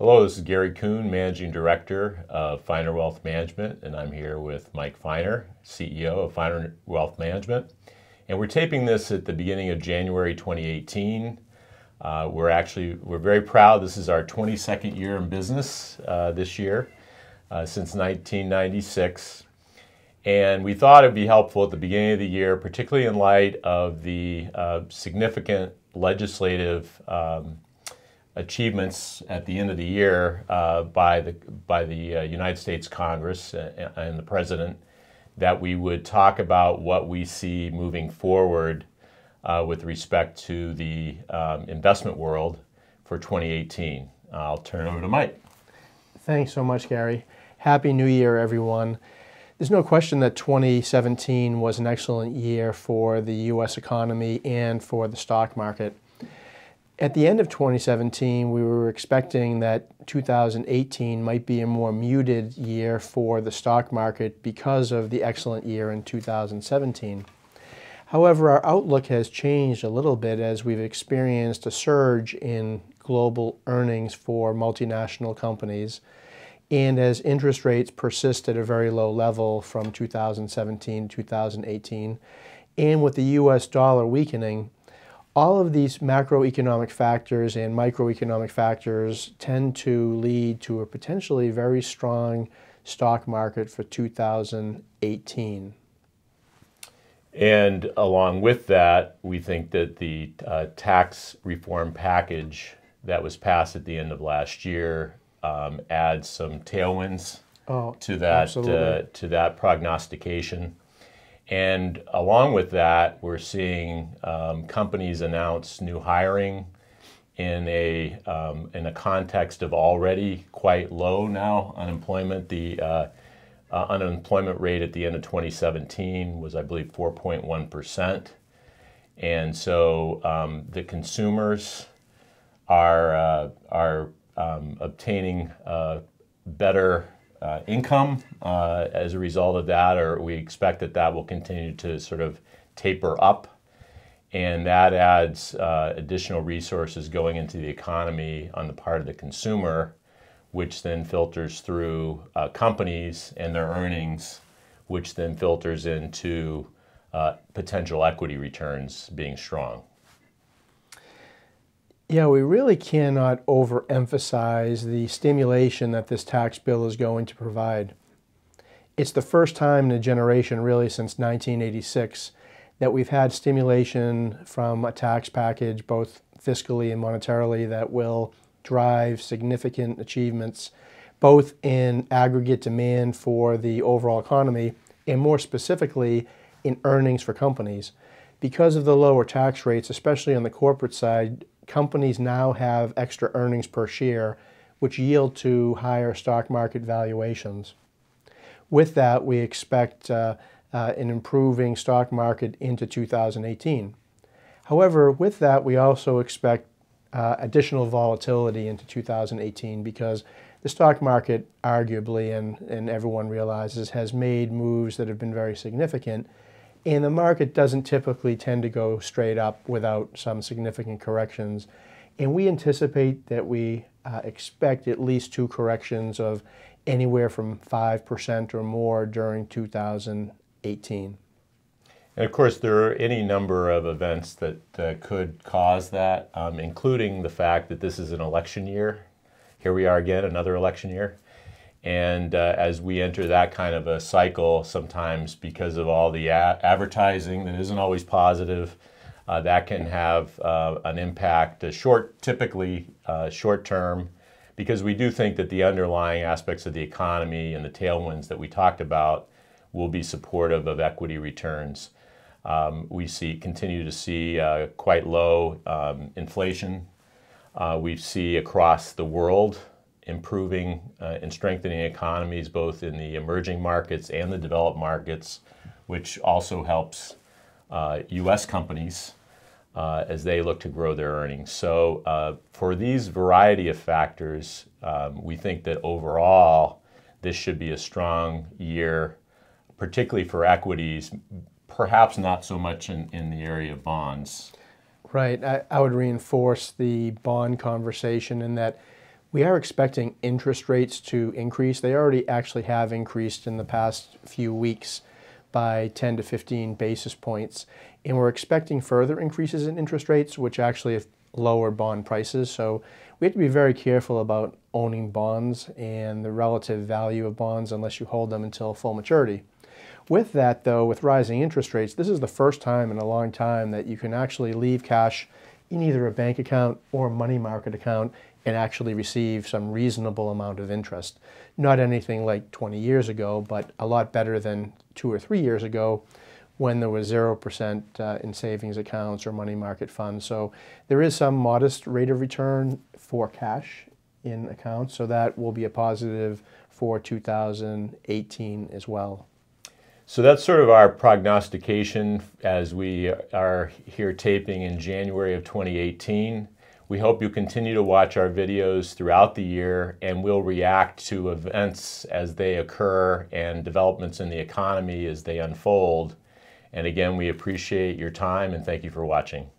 Hello, this is Gary Coon, Managing Director of Finer Wealth Management, and I'm here with Mike Finer, CEO of Finer Wealth Management. And we're taping this at the beginning of January 2018. We're very proud. This is our 22nd year in business this year, since 1996. And we thought it'd be helpful at the beginning of the year, particularly in light of the significant legislative achievements at the end of the year by the United States Congress and the President, that we would talk about what we see moving forward with respect to the investment world for 2018. I'll turn it over to Mike. Thanks so much, Gary. Happy New Year, everyone. There's no question that 2017 was an excellent year for the U.S. economy and for the stock market. At the end of 2017, we were expecting that 2018 might be a more muted year for the stock market because of the excellent year in 2017. However, our outlook has changed a little bit as we've experienced a surge in global earnings for multinational companies, and as interest rates persist at a very low level from 2017 to 2018, and with the US dollar weakening, all of these macroeconomic factors and microeconomic factors tend to lead to a potentially very strong stock market for 2018. And along with that, we think that the tax reform package that was passed at the end of last year adds some tailwinds to that prognostication. And along with that, we're seeing companies announce new hiring in a context of already quite low now unemployment. The unemployment rate at the end of 2017 was, I believe, 4.1%. And so the consumers are obtaining better income as a result of that, or we expect that that will continue to sort of taper up, and that adds additional resources going into the economy on the part of the consumer, which then filters through companies and their earnings, which then filters into potential equity returns being strong. Yeah, we really cannot overemphasize the stimulation that this tax bill is going to provide. It's the first time in a generation, really since 1986, that we've had stimulation from a tax package, both fiscally and monetarily, that will drive significant achievements, both in aggregate demand for the overall economy and more specifically in earnings for companies. Because of the lower tax rates, especially on the corporate side, companies now have extra earnings per share, which yield to higher stock market valuations. With that, we expect an improving stock market into 2018. However, with that, we also expect additional volatility into 2018 because the stock market, arguably, and everyone realizes, has made moves that have been very significant. And the market doesn't typically tend to go straight up without some significant corrections. And we anticipate that we expect at least two corrections of anywhere from 5% or more during 2018. And of course, there are any number of events that could cause that, including the fact that this is an election year. Here we are again, another election year. And as we enter that kind of a cycle, sometimes because of all the advertising that isn't always positive, that can have an impact, typically short term, because we do think that the underlying aspects of the economy and the tailwinds that we talked about will be supportive of equity returns. We continue to see quite low inflation. We see across the world improving and strengthening economies, both in the emerging markets and the developed markets, which also helps U.S. companies as they look to grow their earnings. So for these variety of factors, we think that overall this should be a strong year, particularly for equities, perhaps not so much in the area of bonds. Right. I would reinforce the bond conversation in that We are expecting interest rates to increase. They already actually have increased in the past few weeks by 10 to 15 basis points. And we're expecting further increases in interest rates, which actually have lowered bond prices. So we have to be very careful about owning bonds and the relative value of bonds unless you hold them until full maturity. With that though, with rising interest rates, this is the first time in a long time that you can actually leave cash in either a bank account or a money market account and actually receive some reasonable amount of interest. Not anything like 20 years ago, but a lot better than 2 or 3 years ago when there was 0% in savings accounts or money market funds. So there is some modest rate of return for cash in accounts, so that will be a positive for 2018 as well. So that's sort of our prognostication as we are here taping in January of 2018. We hope you continue to watch our videos throughout the year, and we'll react to events as they occur and developments in the economy as they unfold. And again, we appreciate your time and thank you for watching.